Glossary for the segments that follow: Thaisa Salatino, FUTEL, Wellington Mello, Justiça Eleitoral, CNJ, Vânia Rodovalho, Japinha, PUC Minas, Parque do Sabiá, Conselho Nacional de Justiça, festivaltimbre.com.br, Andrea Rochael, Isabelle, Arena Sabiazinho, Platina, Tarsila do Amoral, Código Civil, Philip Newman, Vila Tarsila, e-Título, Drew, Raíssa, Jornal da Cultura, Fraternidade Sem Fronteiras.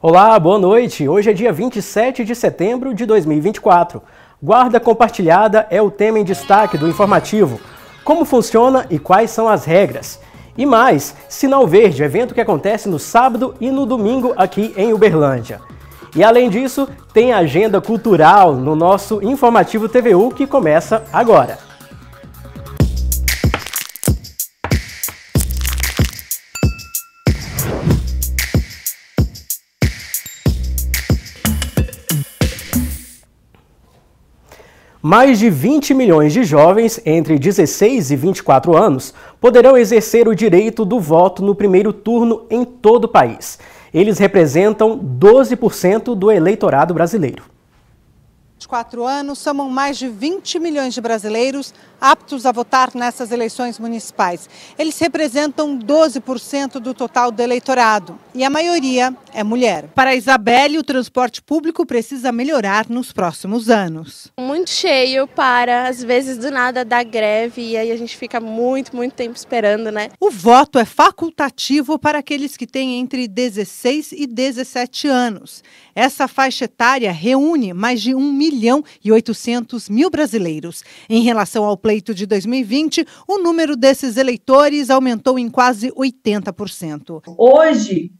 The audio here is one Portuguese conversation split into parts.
Olá, boa noite. Hoje é dia 27 de setembro de 2024. Guarda compartilhada é o tema em destaque do informativo. Como funciona e quais são as regras? E mais, Sinal Verde, evento que acontece no sábado e no domingo aqui em Uberlândia. E além disso, tem agenda cultural no nosso Informativo TVU que começa agora. Mais de 20 milhões de jovens entre 16 e 24 anos poderão exercer o direito do voto no primeiro turno em todo o país. Eles representam 12% do eleitorado brasileiro. 24 anos somam mais de 20 milhões de brasileiros aptos a votar nessas eleições municipais. Eles representam 12% do total do eleitorado e a maioria é mulher. Para a Isabelle, o transporte público precisa melhorar nos próximos anos. Muito cheio, para, às vezes do nada dá greve e aí a gente fica muito tempo esperando, né? O voto é facultativo para aqueles que têm entre 16 e 17 anos. Essa faixa etária reúne mais de 1.800.000 brasileiros. Em relação ao pleito de 2020, o número desses eleitores aumentou em quase 80%. Hoje,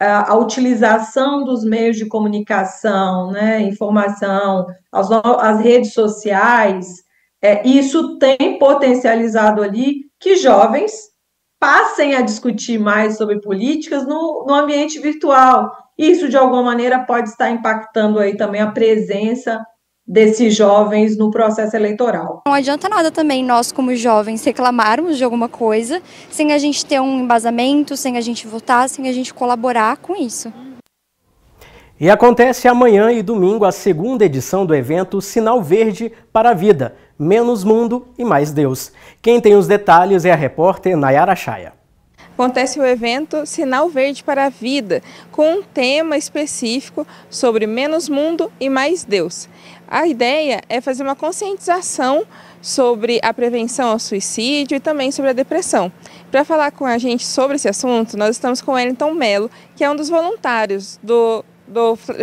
a utilização dos meios de comunicação, né, informação, as redes sociais, isso tem potencializado ali que jovens passem a discutir mais sobre políticas no ambiente virtual. Isso, de alguma maneira, pode estar impactando aí também a presença desses jovens no processo eleitoral. Não adianta nada também nós, como jovens, reclamarmos de alguma coisa sem a gente ter um embasamento, sem a gente votar, sem a gente colaborar com isso. E acontece amanhã e domingo a segunda edição do evento Sinal Verde para a Vida, menos mundo e mais Deus. Quem tem os detalhes é a repórter Naiara Ashaia. Acontece o evento Sinal Verde para a Vida, com um tema específico sobre menos mundo e mais Deus. A ideia é fazer uma conscientização sobre a prevenção ao suicídio e também sobre a depressão. Para falar com a gente sobre esse assunto, nós estamos com o Wellington Mello, que é um dos voluntários do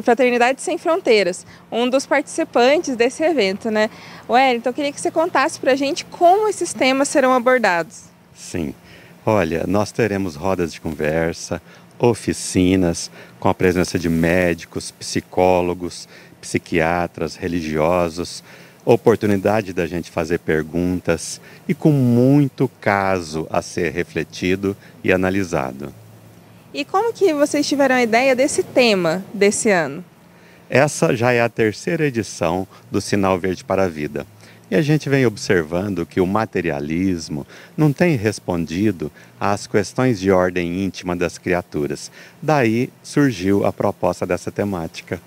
Fraternidade Sem Fronteiras, um dos participantes desse evento, né? Wellington, eu queria que você contasse para a gente como esses temas serão abordados. Sim. Olha, nós teremos rodas de conversa, oficinas, com a presença de médicos, psicólogos, psiquiatras, religiosos, oportunidade da gente fazer perguntas e com muito caso a ser refletido e analisado. E como que vocês tiveram a ideia desse tema desse ano? Essa já é a terceira edição do Sinal Verde para a Vida. E a gente vem observando que o materialismo não tem respondido às questões de ordem íntima das criaturas. Daí surgiu a proposta dessa temática.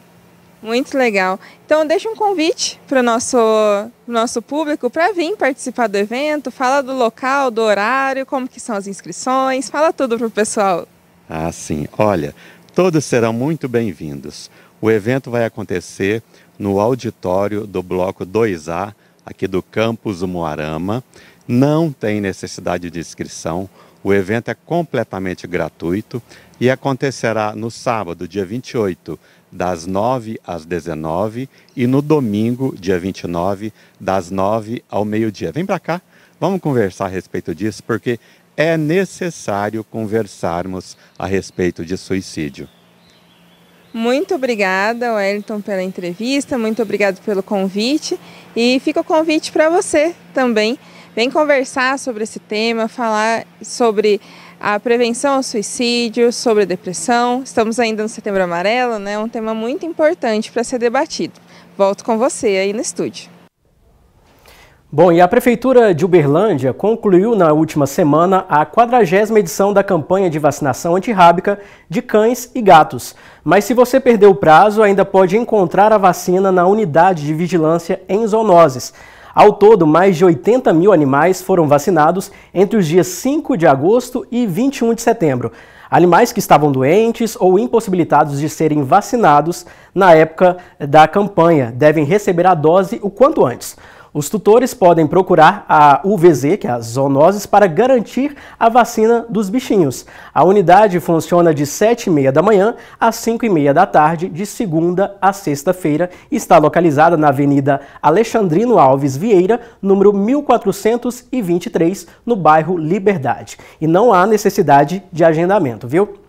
Muito legal. Então deixa um convite para o nosso público para vir participar do evento, fala do local, do horário, como que são as inscrições, fala tudo para o pessoal. Ah, sim. Olha, todos serão muito bem-vindos. O evento vai acontecer no auditório do Bloco 2A, aqui do campus do Moarama. Não tem necessidade de inscrição, o evento é completamente gratuito e acontecerá no sábado, dia 28, das 9 às 19 e no domingo, dia 29, das 9 ao meio-dia. Vem para cá, vamos conversar a respeito disso, porque é necessário conversarmos a respeito de suicídio. Muito obrigada, Wellington, pela entrevista, muito obrigado pelo convite e fica o convite para você também. Vem conversar sobre esse tema, falar sobre a prevenção ao suicídio, sobre a depressão. Estamos ainda no Setembro Amarelo, né? Um tema muito importante para ser debatido. Volto com você aí no estúdio. Bom, e a Prefeitura de Uberlândia concluiu na última semana a 40ª edição da campanha de vacinação antirrábica de cães e gatos. Mas se você perdeu o prazo, ainda pode encontrar a vacina na unidade de vigilância em zoonoses. Ao todo, mais de 80 mil animais foram vacinados entre os dias 5 de agosto e 21 de setembro. Animais que estavam doentes ou impossibilitados de serem vacinados na época da campanha devem receber a dose o quanto antes. Os tutores podem procurar a UVZ, que é a zoonoses, para garantir a vacina dos bichinhos. A unidade funciona de 7h30 da manhã às 5h30 da tarde, de segunda a sexta-feira, e está localizada na Avenida Alexandrino Alves Vieira, número 1423, no bairro Liberdade. E não há necessidade de agendamento, viu?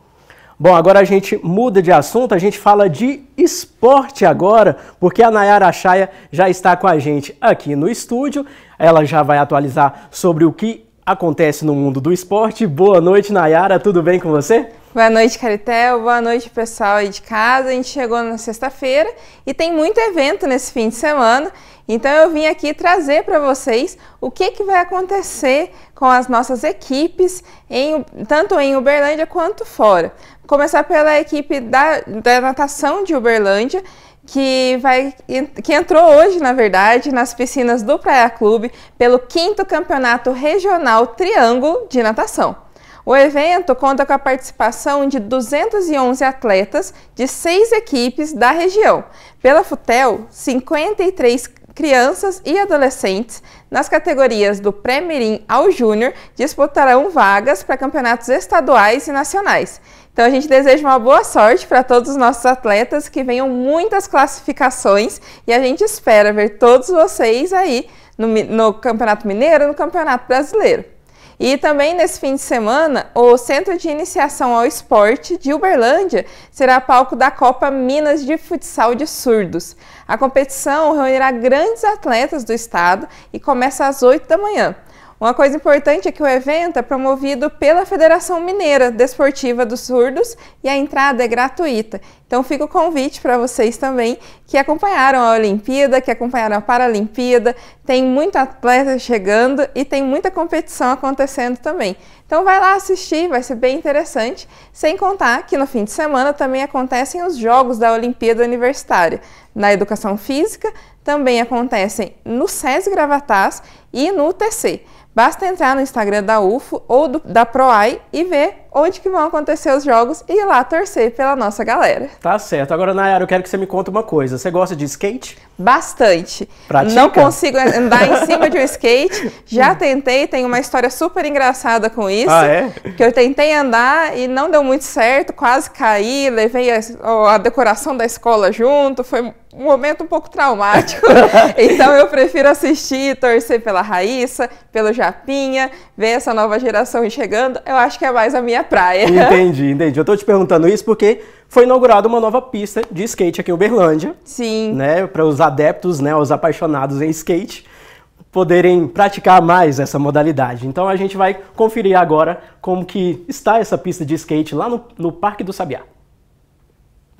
Bom, agora a gente muda de assunto, a gente fala de esporte agora, porque a Naiara Ashaia já está com a gente aqui no estúdio. Ela já vai atualizar sobre o que acontece no mundo do esporte. Boa noite, Naiara, tudo bem com você? Boa noite, Caritel, boa noite, pessoal aí de casa. A gente chegou na sexta-feira e tem muito evento nesse fim de semana, então eu vim aqui trazer para vocês o que vai acontecer com as nossas equipes, tanto em Uberlândia quanto fora. Vou começar pela equipe da natação de Uberlândia, que entrou hoje, na verdade, nas piscinas do Praia Clube pelo 5º Campeonato Regional Triângulo de Natação. O evento conta com a participação de 211 atletas de 6 equipes da região. Pela FUTEL, 53 crianças e adolescentes nas categorias do pré-mirim ao júnior disputarão vagas para campeonatos estaduais e nacionais. Então a gente deseja uma boa sorte para todos os nossos atletas, que venham muitas classificações, e a gente espera ver todos vocês aí no Campeonato Mineiro, no Campeonato Brasileiro. E também nesse fim de semana, o Centro de Iniciação ao Esporte de Uberlândia será palco da Copa Minas de Futsal de Surdos. A competição reunirá grandes atletas do estado e começa às 8 da manhã. Uma coisa importante é que o evento é promovido pela Federação Mineira Desportiva dos Surdos e a entrada é gratuita. Então fica o convite para vocês também que acompanharam a Olimpíada, que acompanharam a Paralimpíada. Tem muita atleta chegando e tem muita competição acontecendo também. Então vai lá assistir, vai ser bem interessante. Sem contar que no fim de semana também acontecem os Jogos da Olimpíada Universitária na Educação Física, também acontecem no SESI Gravatás e no UTC. Basta entrar no Instagram da UFO ou da PROAI e ver onde que vão acontecer os jogos e ir lá torcer pela nossa galera. Tá certo. Agora, Naiara, eu quero que você me conte uma coisa. Você gosta de skate? Bastante. Pratica? Não consigo andar em cima de um skate. Já tentei, tem uma história super engraçada com isso. Ah, é? Que eu tentei andar e não deu muito certo, quase caí, levei a decoração da escola junto, foi um momento um pouco traumático. Então eu prefiro assistir, torcer pela Raíssa, pelo Japinha, ver essa nova geração chegando. Eu acho que é mais a minha praia. Entendi, entendi. Eu tô te perguntando isso porque foi inaugurada uma nova pista de skate aqui em Uberlândia. Sim. Né, para os adeptos, né, os apaixonados em skate, poderem praticar mais essa modalidade. Então a gente vai conferir agora como que está essa pista de skate lá no Parque do Sabiá.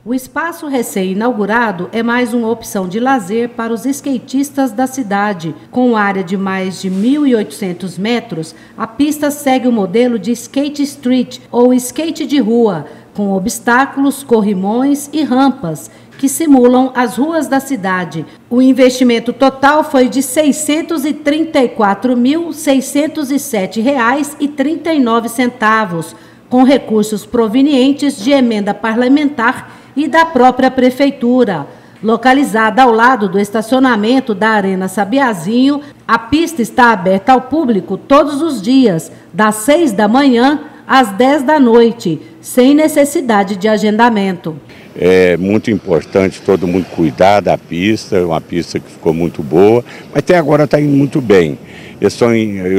O espaço recém-inaugurado é mais uma opção de lazer para os skatistas da cidade. Com área de mais de 1.800 metros, a pista segue o modelo de skate street ou skate de rua, com obstáculos, corrimões e rampas que simulam as ruas da cidade. O investimento total foi de R$ 634.607,39, com recursos provenientes de emenda parlamentar e da própria prefeitura. Localizada ao lado do estacionamento da Arena Sabiazinho, a pista está aberta ao público todos os dias, das 6 da manhã às 10 da noite, sem necessidade de agendamento. É muito importante todo mundo cuidar da pista, é uma pista que ficou muito boa, mas até agora está indo muito bem. Eu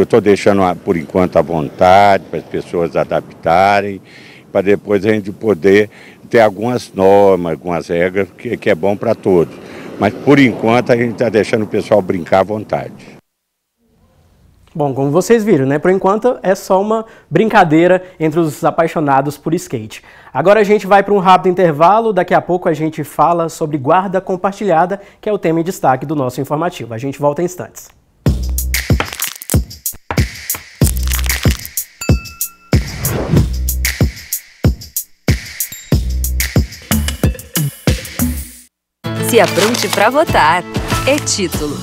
estou deixando, por enquanto, à vontade, para as pessoas adaptarem, para depois a gente poder ter algumas normas, algumas regras, que é bom para todos. Mas, por enquanto, a gente está deixando o pessoal brincar à vontade. Bom, como vocês viram, né? Por enquanto, é só uma brincadeira entre os apaixonados por skate. Agora a gente vai para um rápido intervalo. Daqui a pouco a gente fala sobre guarda compartilhada, que é o tema em destaque do nosso informativo. A gente volta em instantes. Se apronte para votar. E-Título.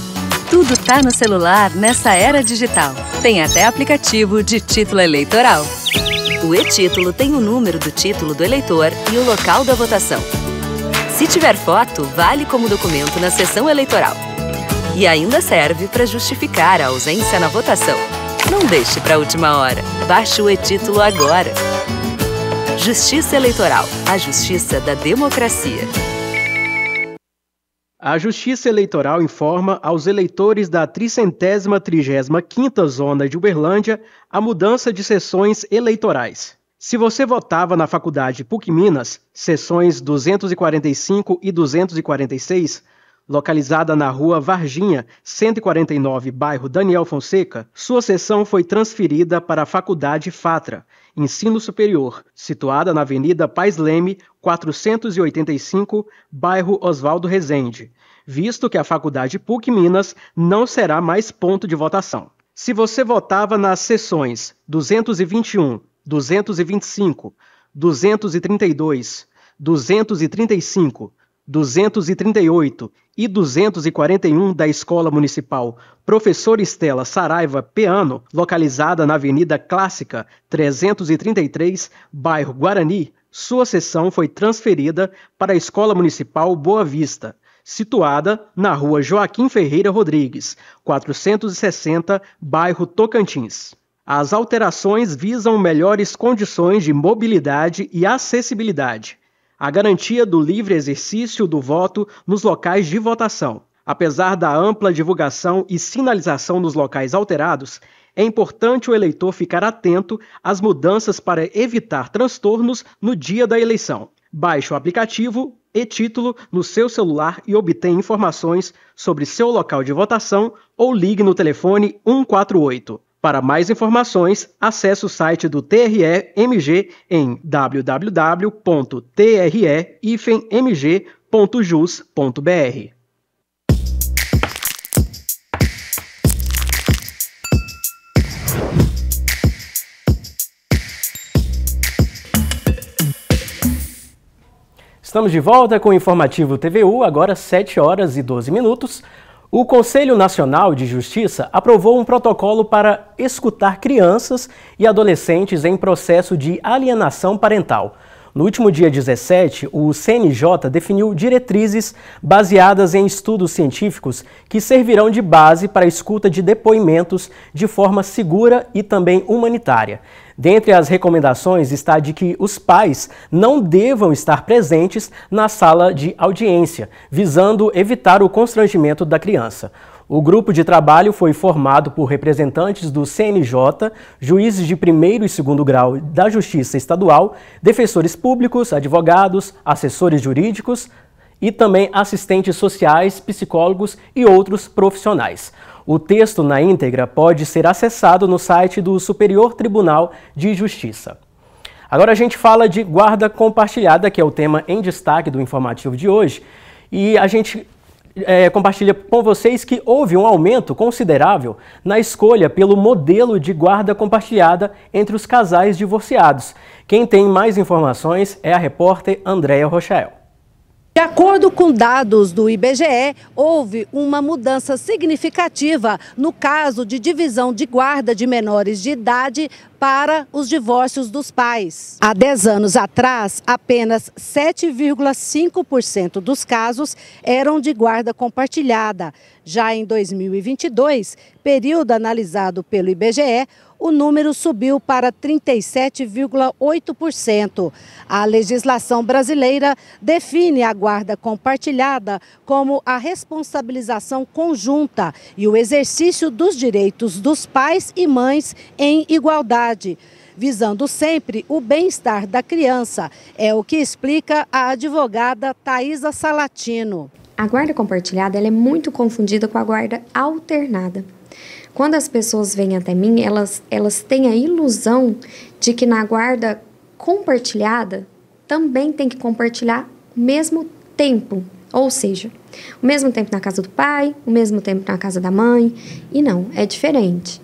Tudo tá no celular nessa era digital. Tem até aplicativo de título eleitoral. O E-Título tem o número do título do eleitor e o local da votação. Se tiver foto, vale como documento na sessão eleitoral. e ainda serve para justificar a ausência na votação. Não deixe para a última hora. Baixe o e-Título agora. Justiça Eleitoral, a justiça da democracia. A Justiça Eleitoral informa aos eleitores da 335ª Zona de Uberlândia a mudança de sessões eleitorais. Se você votava na Faculdade PUC Minas, sessões 245 e 246, localizada na Rua Varginha, 149, bairro Daniel Fonseca, sua sessão foi transferida para a Faculdade FATRA, Ensino Superior, situada na Avenida Pais Leme, 485, bairro Oswaldo Rezende, visto que a Faculdade PUC Minas não será mais ponto de votação. Se você votava nas sessões 221, 225, 232, 235, 238 e 241 da Escola Municipal Professora Estela Saraiva Peano, localizada na Avenida Clássica 333, bairro Guarani, sua sessão foi transferida para a Escola Municipal Boa Vista, situada na Rua Joaquim Ferreira Rodrigues, 460, bairro Tocantins. As alterações visam melhores condições de mobilidade e acessibilidade, a garantia do livre exercício do voto nos locais de votação. Apesar da ampla divulgação e sinalização nos locais alterados, é importante o eleitor ficar atento às mudanças para evitar transtornos no dia da eleição. Baixe o aplicativo e-Título no seu celular e obtenha informações sobre seu local de votação ou ligue no telefone 148. Para mais informações, acesse o site do TRE-MG em www.tre-mg.jus.br. Estamos de volta com o Informativo TVU, agora 7h12min. O Conselho Nacional de Justiça aprovou um protocolo para escutar crianças e adolescentes em processo de alienação parental. No último dia 17, o CNJ definiu diretrizes baseadas em estudos científicos que servirão de base para a escuta de depoimentos de forma segura e também humanitária. Dentre as recomendações está de que os pais não devam estar presentes na sala de audiência, visando evitar o constrangimento da criança. O grupo de trabalho foi formado por representantes do CNJ, juízes de primeiro e segundo grau da Justiça Estadual, defensores públicos, advogados, assessores jurídicos e também assistentes sociais, psicólogos e outros profissionais. O texto na íntegra pode ser acessado no site do Superior Tribunal de Justiça. Agora a gente fala de guarda compartilhada, que é o tema em destaque do informativo de hoje, e a gente compartilha com vocês que houve um aumento considerável na escolha pelo modelo de guarda compartilhada entre os casais divorciados. Quem tem mais informações é a repórter Andrea Rochael. De acordo com dados do IBGE, houve uma mudança significativa no caso de divisão de guarda de menores de idade para os divórcios dos pais. Há 10 anos atrás, apenas 7,5% dos casos eram de guarda compartilhada. Já em 2022, período analisado pelo IBGE, o número subiu para 37,8%. A legislação brasileira define a guarda compartilhada como a responsabilização conjunta e o exercício dos direitos dos pais e mães em igualdade, visando sempre o bem-estar da criança. É o que explica a advogada Thaisa Salatino. A guarda compartilhada ela é muito confundida com a guarda alternada. Quando as pessoas vêm até mim, elas têm a ilusão de que na guarda compartilhada também tem que compartilhar o mesmo tempo. Ou seja, o mesmo tempo na casa do pai, o mesmo tempo na casa da mãe. E não, é diferente.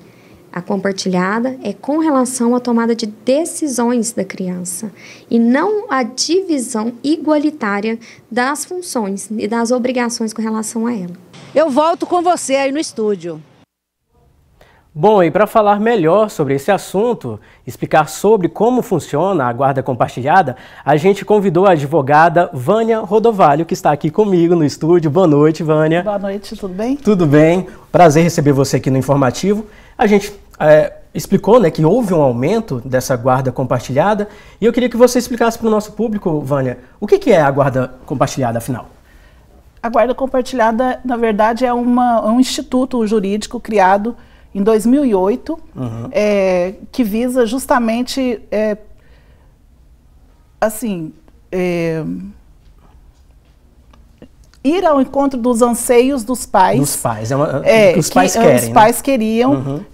A compartilhada é com relação à tomada de decisões da criança e não à divisão igualitária das funções e das obrigações com relação a ela. Eu volto com você aí no estúdio. Bom, e para falar melhor sobre esse assunto, explicar sobre como funciona a guarda compartilhada, a gente convidou a advogada Vânia Rodovalho, que está aqui comigo no estúdio. Boa noite, Vânia. Boa noite, tudo bem? Tudo bem. Prazer receber você aqui no Informativo. A gente explicou, né, que houve um aumento dessa guarda compartilhada e eu queria que você explicasse para o nosso público, Vânia, o que é a guarda compartilhada, afinal? A guarda compartilhada, na verdade, é um instituto jurídico criado em 2008, que visa justamente, ir ao encontro dos anseios dos pais. Dos pais, os pais queriam, uhum.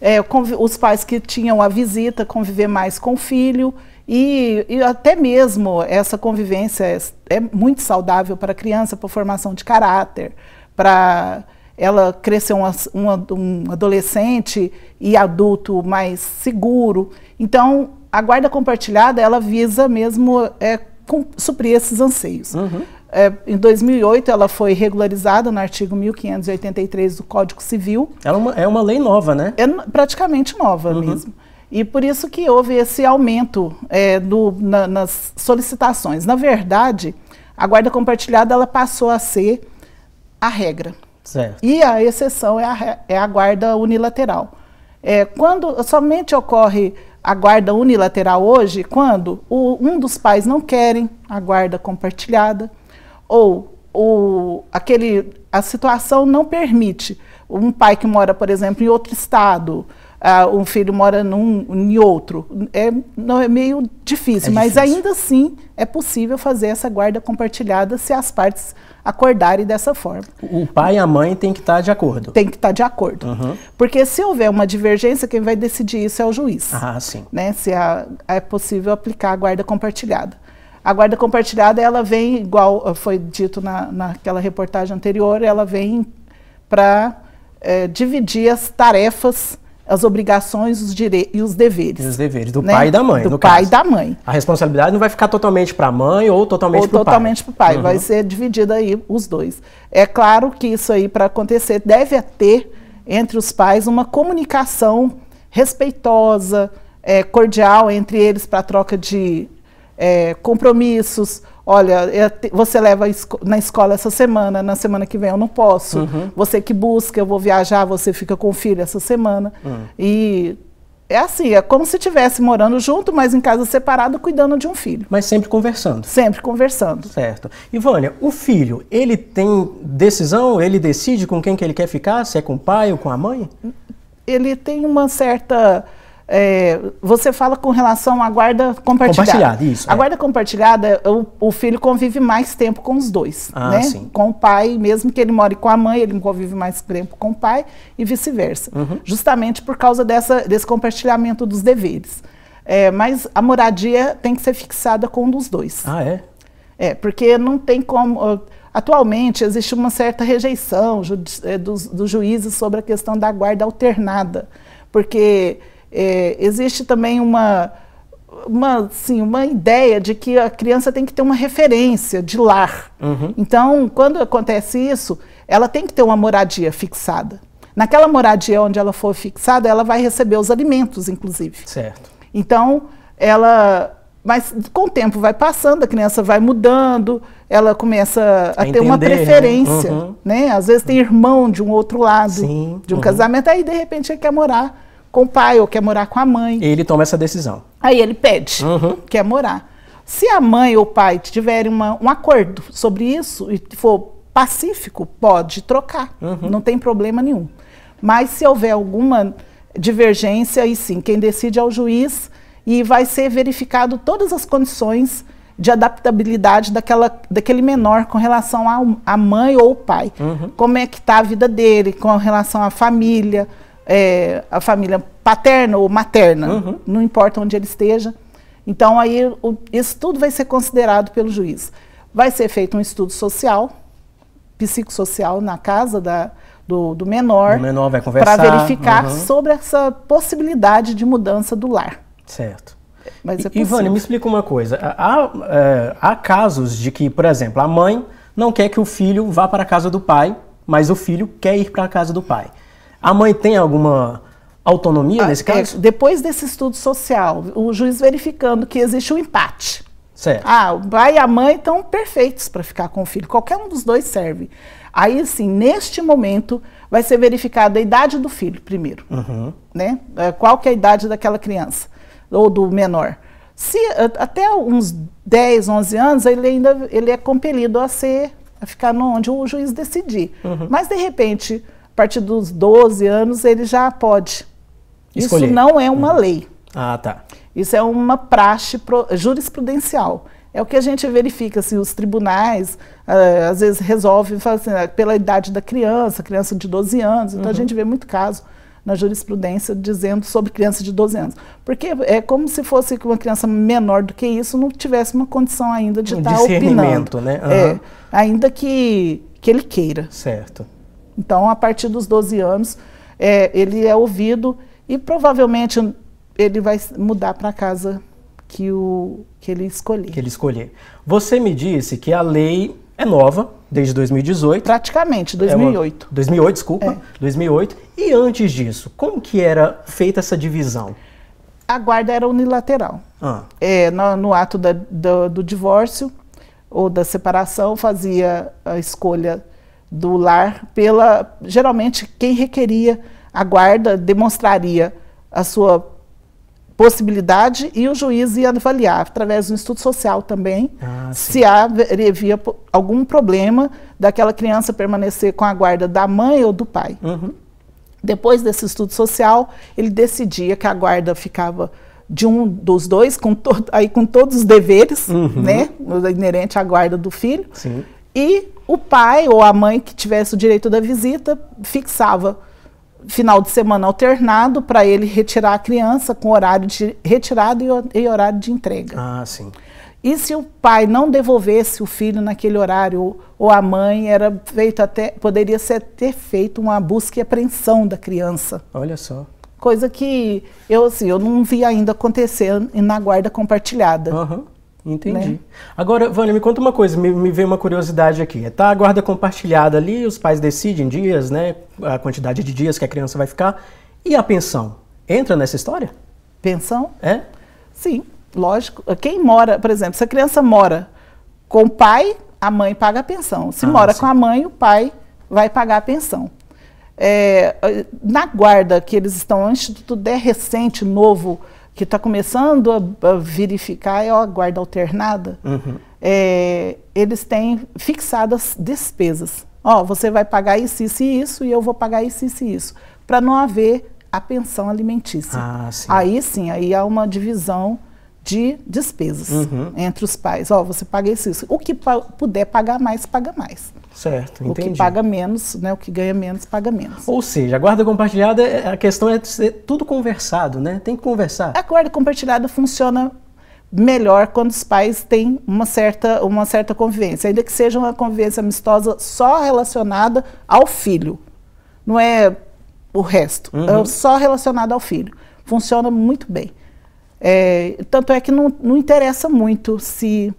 Os pais que tinham a visita, conviver mais com o filho, e até mesmo essa convivência é muito saudável para a criança, para formação de caráter, para ela crescer um adolescente e adulto mais seguro. Então, a guarda compartilhada, ela visa mesmo suprir esses anseios. Uhum. Em 2008, ela foi regularizada no artigo 1583 do Código Civil. É uma lei nova, né? É praticamente nova mesmo. E por isso que houve esse aumento nas solicitações. Na verdade, a guarda compartilhada ela passou a ser a regra. Certo. E a exceção é a guarda unilateral. Quando somente ocorre a guarda unilateral hoje, quando um dos pais não querem a guarda compartilhada, ou a situação não permite. Um pai que mora, por exemplo, em outro estado, um filho mora em outro. Não é meio difícil, mas ainda assim é possível fazer essa guarda compartilhada se as partes acordarem dessa forma. O pai e a mãe têm que estar de acordo. Tem que estar de acordo. Uhum. Porque se houver uma divergência, quem vai decidir isso é o juiz. Ah, sim. Né? Se é possível aplicar a guarda compartilhada. A guarda compartilhada, ela vem, igual foi dito naquela reportagem anterior, ela vem para dividir as tarefas, as obrigações, os direitos e os deveres. E os deveres, do pai e da mãe, no caso. Do pai e da mãe. A responsabilidade não vai ficar totalmente para a mãe ou totalmente para o pai. Ou totalmente para o pai, vai ser dividida aí os dois. É claro que isso aí, para acontecer, deve ter entre os pais uma comunicação respeitosa, cordial entre eles para troca de compromissos. Olha, você leva na escola essa semana, na semana que vem eu não posso. Uhum. Você que busca, eu vou viajar, você fica com o filho essa semana. E é assim, é como se estivesse morando junto, mas em casa separado, cuidando de um filho. Mas sempre conversando. Sempre conversando. Certo. E Vânia, o filho, ele tem decisão? Ele decide com quem que ele quer ficar? Se é com o pai ou com a mãe? Ele tem uma certa... você fala com relação à guarda compartilhada. Isso, a guarda compartilhada, o filho convive mais tempo com os dois, né? Sim. Com o pai, mesmo que ele more com a mãe, ele convive mais tempo com o pai e vice-versa. Uhum. Justamente por causa desse compartilhamento dos deveres. Mas a moradia tem que ser fixada com um dos dois. Ah, é? É, porque não tem como... Atualmente, existe uma certa rejeição dos juízes sobre a questão da guarda alternada. Porque... existe também uma ideia de que a criança tem que ter uma referência de lar. Uhum. Então, quando acontece isso, ela tem que ter uma moradia fixada. Naquela moradia onde ela for fixada, ela vai receber os alimentos, inclusive. Certo. Então, mas com o tempo vai passando, a criança vai mudando, ela começa a ter uma preferência. Né? Uhum. Né? Às vezes tem irmão de um outro lado, sim, de um casamento, aí de repente ele quer morar com o pai ou quer morar com a mãe. Ele toma essa decisão. Aí ele pede, quer morar. Se a mãe ou o pai tiverem um acordo sobre isso e for pacífico, pode trocar, não tem problema nenhum. Mas se houver alguma divergência, aí sim, quem decide é o juiz e vai ser verificado todas as condições de adaptabilidade daquele menor com relação à mãe ou o pai. Uhum. Como é que está a vida dele, com relação à família... a família paterna ou materna, não importa onde ele esteja. Então, aí, isso tudo vai ser considerado pelo juiz. Vai ser feito um estudo social, psicossocial, na casa do menor. O menor vai conversar. Para verificar sobre essa possibilidade de mudança do lar. Certo. Mas é possível. Ivane, me explica uma coisa. Há casos de que, por exemplo, a mãe não quer que o filho vá para a casa do pai, mas o filho quer ir para a casa do pai. A mãe tem alguma autonomia nesse caso? Depois desse estudo social, o juiz verificando que existe um empate. Certo. Ah, o pai e a mãe estão perfeitos para ficar com o filho, qualquer um dos dois serve. Aí, assim, neste momento, vai ser verificada a idade do filho primeiro, né? Qual que é a idade daquela criança, ou do menor. Se até uns 10, 11 anos, ele é compelido a ficar onde o juiz decidir. Mas, de repente, a partir dos 12 anos, ele já pode. Escolher. Isso não é uma lei. Ah, tá. Isso é uma praxe jurisprudencial. É o que a gente verifica, assim, os tribunais, às vezes resolvem assim, pela idade da criança, criança de 12 anos. Então a gente vê muito caso na jurisprudência dizendo sobre criança de 12 anos. Porque é como se fosse que uma criança menor do que isso não tivesse uma condição ainda de estar opinando. Né? É, ainda que ele queira. Certo. Então, a partir dos 12 anos, ele é ouvido e provavelmente ele vai mudar para a casa que ele escolher. Que ele escolher. Você me disse que a lei é nova, desde 2018. Praticamente, 2008. 2008, desculpa, 2008. E antes disso, como que era feita essa divisão? A guarda era unilateral. No ato do divórcio ou da separação, fazia a escolha do lar pela... Geralmente, quem requeria a guarda demonstraria a sua possibilidade e o juiz ia avaliar, através do estudo social também, se havia algum problema daquela criança permanecer com a guarda da mãe ou do pai. Depois desse estudo social, ele decidia que a guarda ficava de um dos dois, com todos os deveres, né, inerente à guarda do filho, e o pai ou a mãe que tivesse o direito da visita fixava final de semana alternado para ele retirar a criança com horário de retirada e horário de entrega. Ah, sim. E se o pai não devolvesse o filho naquele horário ou a mãe, era feito poderia ter feito uma busca e apreensão da criança. Olha só. Coisa que eu não vi ainda acontecer na guarda compartilhada. Entendi. Né? Agora, Vânia, me conta uma coisa, me veio uma curiosidade aqui. Está a guarda compartilhada ali, os pais decidem dias, né? A quantidade de dias que a criança vai ficar. E a pensão? Entra nessa história? Pensão? É? Sim, lógico. Quem mora, por exemplo, se a criança mora com o pai, a mãe paga a pensão. Se mora com a mãe, o pai vai pagar a pensão. Na guarda que eles estão, o Instituto DRE recente, novo, que está começando a verificar é a guarda alternada, eles têm fixadas despesas. Ó, você vai pagar isso, isso e isso, e eu vou pagar isso, isso e isso, para não haver a pensão alimentícia. Ah, sim. Aí sim, aí há uma divisão de despesas entre os pais. Ó, você paga isso, isso. O que puder pagar mais, paga mais. Certo, entendi. O que paga menos, né, o que ganha menos, paga menos. Ou seja, a guarda compartilhada, a questão é ser tudo conversado, né? Tem que conversar. A guarda compartilhada funciona melhor quando os pais têm uma certa convivência, ainda que seja uma convivência amistosa só relacionada ao filho. Não é o resto, é só relacionada ao filho. Funciona muito bem. Tanto é que não interessa muito se...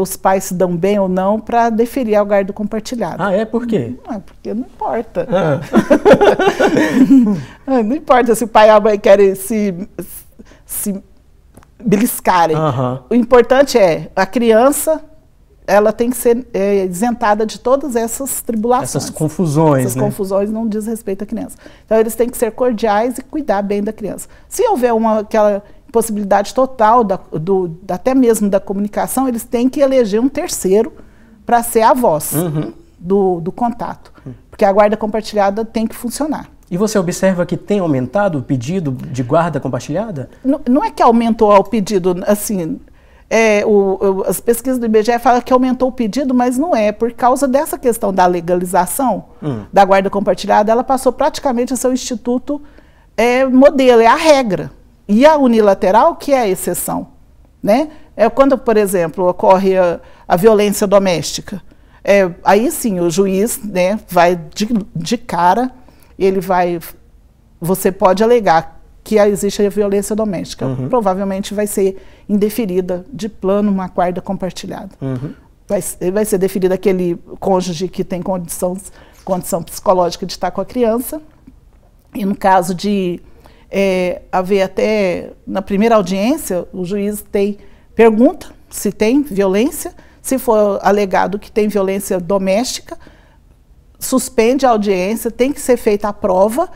os pais se dão bem ou não para deferir ao guarda compartilhado. Ah, é? Por quê? Porque não importa. Não importa se o pai e a mãe querem se beliscarem. O importante é a criança, ela tem que ser isentada de todas essas tribulações. Essas confusões, essas confusões não diz respeito à criança. Então, eles têm que ser cordiais e cuidar bem da criança. Se houver aquela possibilidade total, até mesmo da comunicação, eles têm que eleger um terceiro para ser a voz do contato. Porque a guarda compartilhada tem que funcionar. E você observa que tem aumentado o pedido de guarda compartilhada? Não é que aumentou o pedido, assim... as pesquisas do IBGE falam que aumentou o pedido, mas não é. Por causa dessa questão da legalização da guarda compartilhada, ela passou praticamente a ser o instituto modelo, é a regra. E a unilateral, que é a exceção, né? Quando, por exemplo, ocorre a violência doméstica, aí sim o juiz, né, vai de cara, você pode alegar que existe a violência doméstica. Provavelmente vai ser indeferida de plano uma guarda compartilhada. Vai ser deferida aquele cônjuge que tem condição psicológica de estar com a criança. E no caso de haver até, na primeira audiência, o juiz pergunta se tem violência, se for alegado que tem violência doméstica, suspende a audiência, tem que ser feita a prova,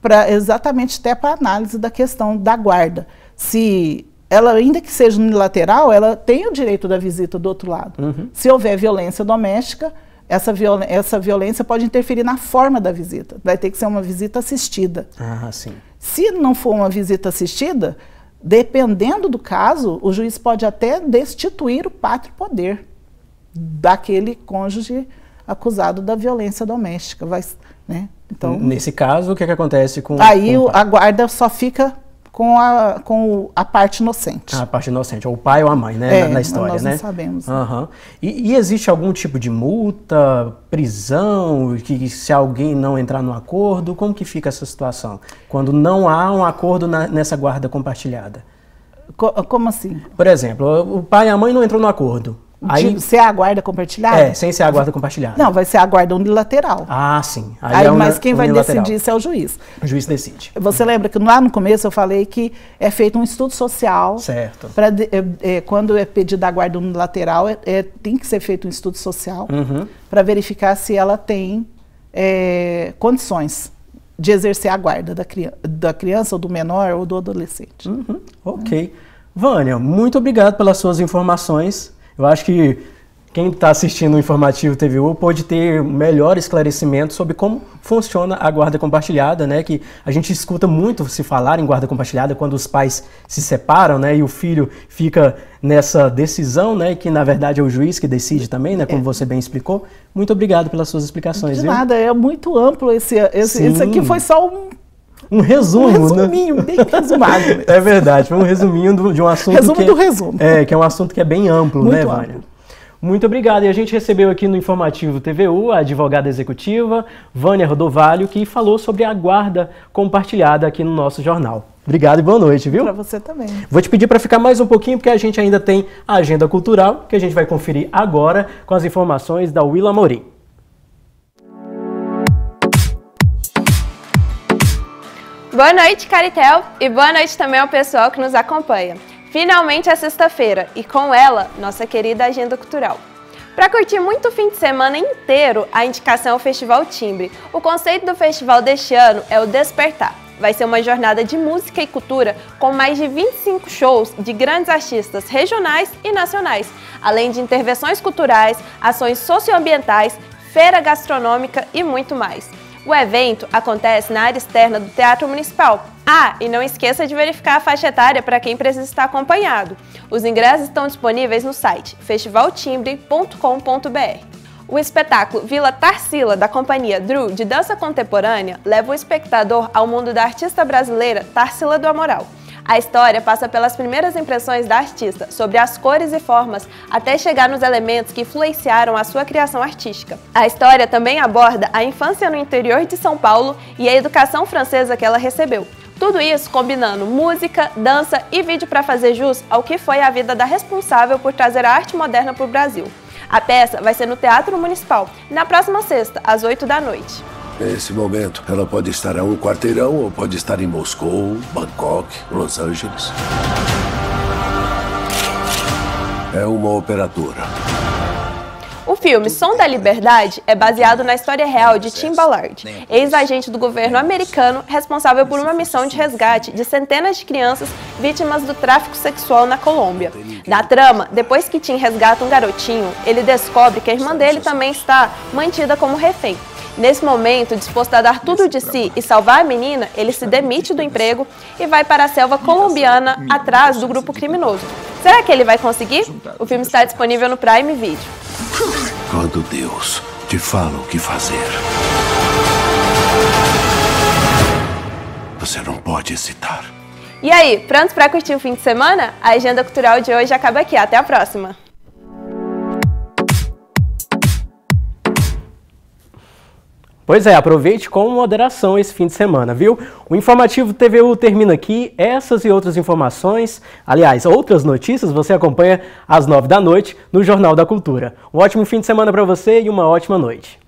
para exatamente até para análise da questão da guarda. Se ela, ainda que seja unilateral, ela tem o direito da visita do outro lado. Uhum. Se houver violência doméstica, essa violência pode interferir na forma da visita. Vai ter que ser uma visita assistida. Ah, sim. Se não for uma visita assistida, dependendo do caso, o juiz pode até destituir o pátrio poder daquele cônjuge acusado da violência doméstica. Vai, né? Então, nesse caso, o que é que acontece com... Aí a guarda só fica com a parte inocente. A parte inocente, ou o pai ou a mãe, né? Na história, nós não, né? Sabemos. Uhum. E existe algum tipo de multa, prisão, que se alguém não entrar no acordo, como que fica essa situação? Quando não há um acordo nessa guarda compartilhada? Como assim? Por exemplo, o pai e a mãe não entram no acordo. Aí, sem a guarda compartilhada? É, sem ser a guarda compartilhada. Não, vai ser a guarda unilateral. Ah, sim. Aí mas quem vai decidir isso é o juiz. O juiz decide. Você lembra que lá no começo eu falei que é feito um estudo social. Certo. Quando é pedida a guarda unilateral, tem que ser feito um estudo social, uhum, para verificar se ela tem condições de exercer a guarda da criança ou do menor ou do adolescente. Uhum. Ok. Vânia, muito obrigado pelas suas informações. Eu acho que quem está assistindo o Informativo TVU pode ter melhor esclarecimento sobre como funciona a guarda compartilhada, né? Que a gente escuta muito se falar em guarda compartilhada quando os pais se separam, né? E o filho fica nessa decisão, né? Que na verdade é o juiz que decide também, né? Como você bem explicou. Muito obrigado pelas suas explicações. De nada, é muito amplo esse aqui foi só um resumo, né? Bem resumado. É verdade, foi um resuminho de um assunto. Resumo do resumo. Que é um assunto que é bem amplo, muito, né, Vânia? Muito obrigado. E a gente recebeu aqui no Informativo TVU a advogada executiva, Vânia Rodovalho, que falou sobre a guarda compartilhada aqui no nosso jornal. Obrigado e boa noite, viu? Para você também. Vou te pedir para ficar mais um pouquinho, porque a gente ainda tem a agenda cultural, que a gente vai conferir agora com as informações da Willa Amorim. Boa noite, Caritel, e boa noite também ao pessoal que nos acompanha. Finalmente é sexta-feira e com ela, nossa querida Agenda Cultural. Para curtir muito o fim de semana inteiro, a indicação é o Festival Timbre. O conceito do festival deste ano é o Despertar. Vai ser uma jornada de música e cultura com mais de 25 shows de grandes artistas regionais e nacionais, além de intervenções culturais, ações socioambientais, feira gastronômica e muito mais. O evento acontece na área externa do Teatro Municipal. Ah, e não esqueça de verificar a faixa etária para quem precisa estar acompanhado. Os ingressos estão disponíveis no site festivaltimbre.com.br. O espetáculo Vila Tarsila, da companhia Drew, de dança contemporânea, leva o espectador ao mundo da artista brasileira Tarsila do Amoral. A história passa pelas primeiras impressões da artista, sobre as cores e formas, até chegar nos elementos que influenciaram a sua criação artística. A história também aborda a infância no interior de São Paulo e a educação francesa que ela recebeu. Tudo isso combinando música, dança e vídeo para fazer jus ao que foi a vida da responsável por trazer a arte moderna para o Brasil. A peça vai ser no Teatro Municipal, na próxima sexta, às 20h. Nesse momento, ela pode estar a um quarteirão ou pode estar em Moscou, Bangkok, Los Angeles. É uma operadora. O filme Som da Liberdade é baseado na história real de Tim Ballard, ex-agente do governo americano responsável por uma missão de resgate de centenas de crianças vítimas do tráfico sexual na Colômbia. Na trama, depois que Tim resgata um garotinho, ele descobre que a irmã dele também está mantida como refém. Nesse momento, disposto a dar tudo de si e salvar a menina, ele se demite do emprego e vai para a selva colombiana atrás do grupo criminoso. Será que ele vai conseguir? O filme está disponível no Prime Video. Quando Deus te fala o que fazer, você não pode hesitar. E aí, prontos para curtir o fim de semana? A agenda cultural de hoje acaba aqui. Até a próxima! Pois é, aproveite com moderação esse fim de semana, viu? O Informativo TVU termina aqui. Essas e outras informações, aliás, outras notícias, você acompanha às 21h no Jornal da Cultura. Um ótimo fim de semana para você e uma ótima noite.